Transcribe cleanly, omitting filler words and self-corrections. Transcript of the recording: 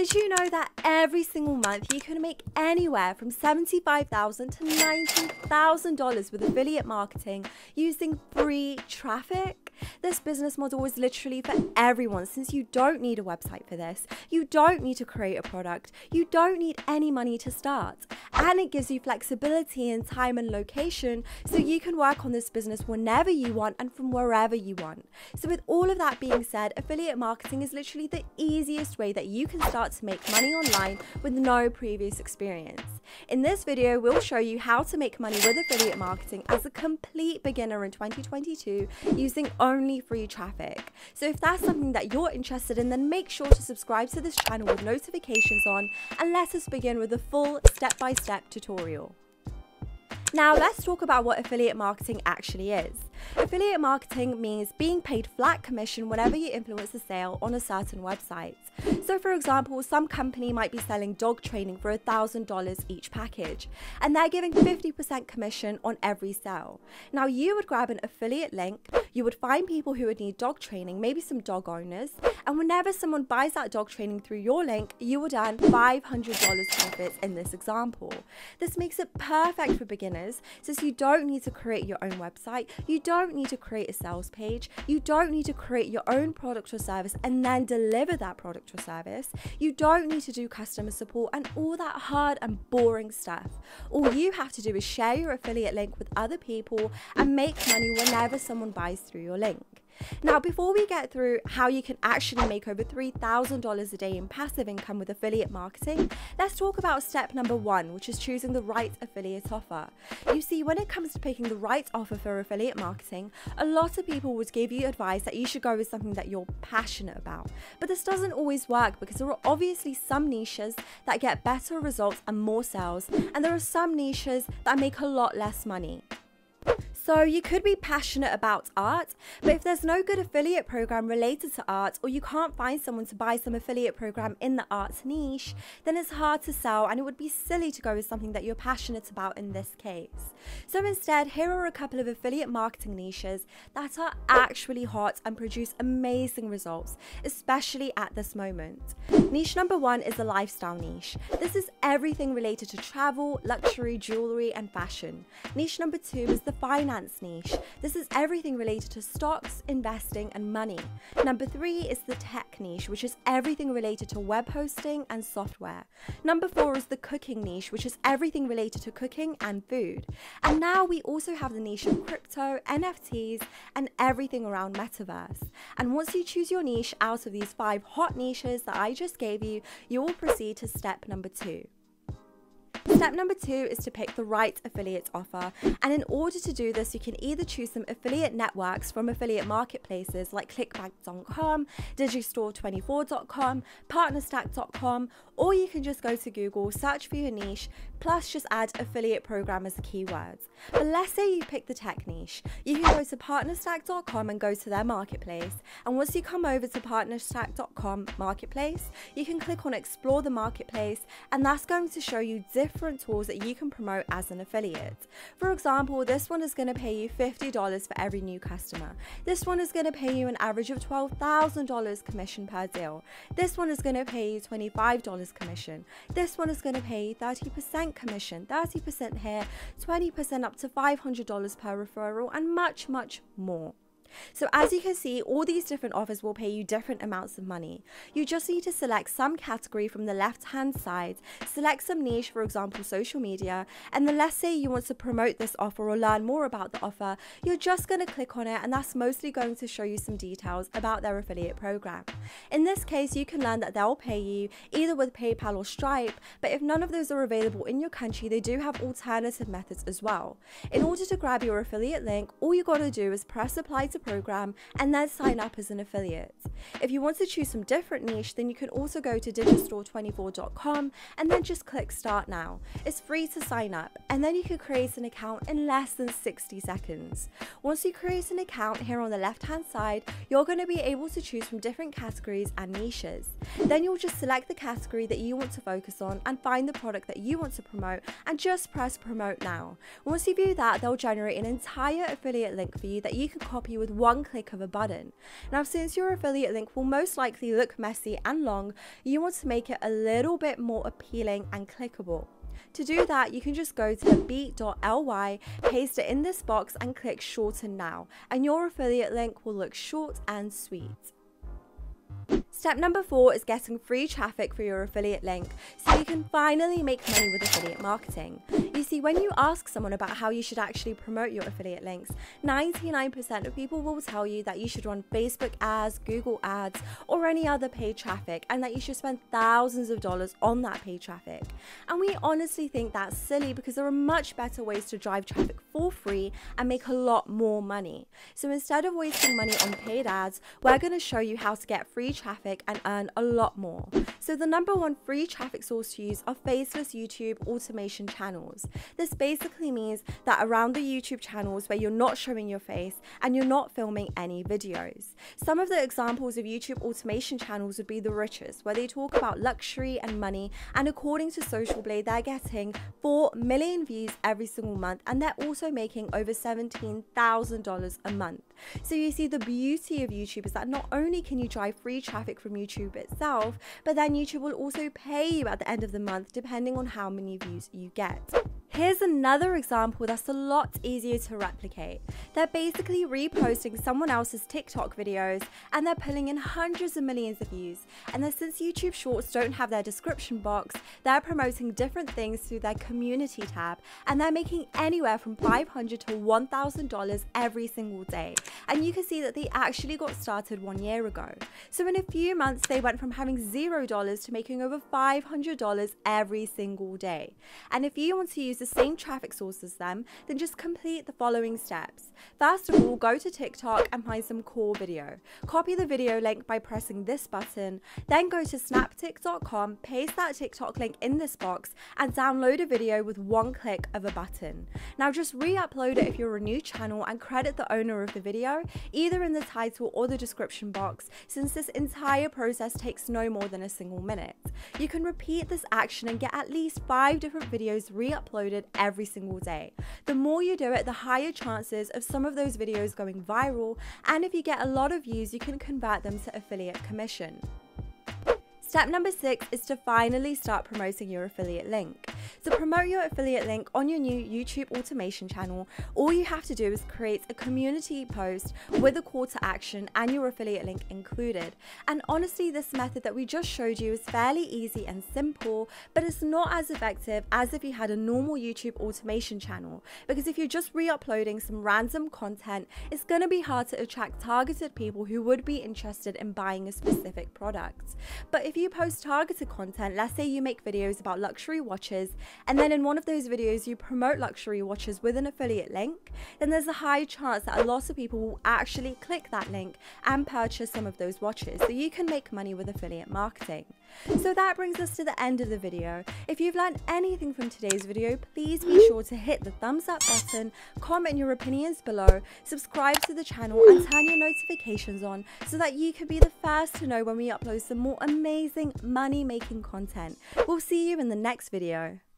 Did you know that every single month you can make anywhere from $75,000 to $90,000 with affiliate marketing using free traffic? This business model is literally for everyone, since you don't need a website for this, you don't need to create a product, you don't need any money to start, and it gives you flexibility in time and location so you can work on this business whenever you want and from wherever you want. So with all of that being said, affiliate marketing is literally the easiest way that you can start to make money online with no previous experience. In this video, we'll show you how to make money with affiliate marketing as a complete beginner in 2022 using only free traffic. So if that's something that you're interested in, then make sure to subscribe to this channel with notifications on, and let us begin with a full step-by-step tutorial. Now let's talk about what affiliate marketing actually is. Affiliate marketing means being paid flat commission whenever you influence a sale on a certain website. So for example, some company might be selling dog training for $1,000 each package, and they're giving 50% commission on every sale. Now you would grab an affiliate link, you would find people who would need dog training, maybe some dog owners, and whenever someone buys that dog training through your link, you would earn $500 profits in this example. This makes it perfect for beginners, since you don't need to create your own website, you don't need to create a sales page, you don't need to create your own product or service and then deliver that product or service, you don't need to do customer support and all that hard and boring stuff. All you have to do is share your affiliate link with other people and make money whenever someone buys through your link. Now, before we get through how you can actually make over $3,000 a day in passive income with affiliate marketing, let's talk about step number one, which is choosing the right affiliate offer. You see, when it comes to picking the right offer for affiliate marketing, a lot of people would give you advice that you should go with something that you're passionate about. But this doesn't always work, because there are obviously some niches that get better results and more sales, and there are some niches that make a lot less money. So you could be passionate about art, but if there's no good affiliate program related to art, or you can't find someone to buy some affiliate program in the arts niche, then it's hard to sell, and it would be silly to go with something that you're passionate about in this case. So instead, here are a couple of affiliate marketing niches that are actually hot and produce amazing results, especially at this moment. Niche number one is the lifestyle niche. This is everything related to travel, luxury, jewelry, and fashion. Niche number two is the finance niche. This is everything related to stocks, investing, and money. Number three is the tech niche, which is everything related to web hosting and software. Number four is the cooking niche, which is everything related to cooking and food. And now we also have the niche of crypto, NFTs, and everything around metaverse. And once you choose your niche out of these five hot niches that I just gave you, you will proceed to step number two. Step number two is to pick the right affiliate offer, and in order to do this, you can either choose some affiliate networks from affiliate marketplaces like clickbank.com, digistore24.com, partnerstack.com, or you can just go to Google, search for your niche, plus just add affiliate program as a keyword. But let's say you pick the tech niche. You can go to partnerstack.com and go to their marketplace, and once you come over to partnerstack.com marketplace, you can click on explore the marketplace, and that's going to show you different tools that you can promote as an affiliate. For example, this one is going to pay you $50 for every new customer. This one is going to pay you an average of $12,000 commission per deal. This one is going to pay you $25 commission. This one is going to pay you 30% commission, 30% here, 20% up to $500 per referral, and much, much more. So as you can see, all these different offers will pay you different amounts of money. You just need to select some category from the left hand side, select some niche, for example social media, and then let's say you want to promote this offer or learn more about the offer, you're just going to click on it, and that's mostly going to show you some details about their affiliate program. In this case, you can learn that they'll pay you either with PayPal or Stripe, but if none of those are available in your country, they do have alternative methods as well. In order to grab your affiliate link, all you got to do is press apply to program and then sign up as an affiliate. If you want to choose some different niche, then you can also go to digistore24.com and then just click start now. It's free to sign up, and then you can create an account in less than 60 seconds. Once you create an account, here on the left hand side, you're going to be able to choose from different categories and niches. Then you'll just select the category that you want to focus on and find the product that you want to promote and just press promote now. Once you view that, they'll generate an entire affiliate link for you that you can copy with with one click of a button. Now, since your affiliate link will most likely look messy and long, you want to make it a little bit more appealing and clickable. To do that, you can just go to bit.ly, paste it in this box and click shorten now, and your affiliate link will look short and sweet. Step number 4 is getting free traffic for your affiliate link so you can finally make money with affiliate marketing. You see, when you ask someone about how you should actually promote your affiliate links, 99% of people will tell you that you should run Facebook ads, Google ads, or any other paid traffic, and that you should spend thousands of dollars on that paid traffic. And we honestly think that's silly because there are much better ways to drive traffic for free and make a lot more money. So instead of wasting money on paid ads, we're going to show you how to get free traffic and earn a lot more. So the #1 free traffic source to use are faceless YouTube automation channels. This basically means that around the YouTube channels where you're not showing your face and you're not filming any videos. Some of the examples of YouTube automation channels would be The Richest, where they talk about luxury and money, and according to Social Blade, they're getting 4 million views every single month, and they're also making over $17,000 a month. So you see, the beauty of YouTube is that not only can you drive free traffic from YouTube itself, but then YouTube will also pay you at the end of the month depending on how many views you get. Here's another example that's a lot easier to replicate. They're basically reposting someone else's TikTok videos, and they're pulling in hundreds of millions of views. And then since YouTube Shorts don't have their description box, they're promoting different things through their community tab, and they're making anywhere from $500 to $1,000 every single day. And you can see that they actually got started 1 year ago. So in a few months, they went from having $0 to making over $500 every single day. And if you want to use the same traffic source as them, then just complete the following steps. First of all, go to TikTok and find some core video. Copy the video link by pressing this button, then go to SnapTik.com, paste that TikTok link in this box, and download a video with one click of a button. Now just re-upload it if you're a new channel and credit the owner of the video, either in the title or the description box, since this entire process takes no more than a single minute. You can repeat this action and get at least 5 different videos re-uploaded every single day. The more you do it, the higher chances of some of those videos going viral, and if you get a lot of views, you can convert them to affiliate commission. Step number 6 is to finally start promoting your affiliate link. To promote your affiliate link on your new YouTube automation channel, all you have to do is create a community post with a call to action and your affiliate link included. And honestly, this method that we just showed you is fairly easy and simple, but it's not as effective as if you had a normal YouTube automation channel, because if you're just re-uploading some random content, it's going to be hard to attract targeted people who would be interested in buying a specific product. But if you post targeted content, let's say you make videos about luxury watches, and then in one of those videos you promote luxury watches with an affiliate link, then there's a high chance that a lot of people will actually click that link and purchase some of those watches, so you can make money with affiliate marketing. So that brings us to the end of the video. If you've learned anything from today's video, please be sure to hit the thumbs up button, comment your opinions below, subscribe to the channel and turn your notifications on so that you can be the first to know when we upload some more amazing money-making content. We'll see you in the next video.